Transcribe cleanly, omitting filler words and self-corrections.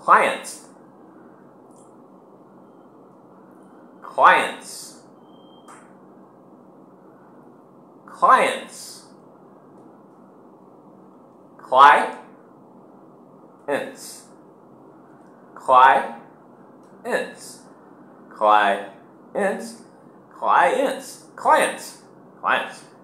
clients, clients, clients, clients, clients, clients, clients, clients, clients.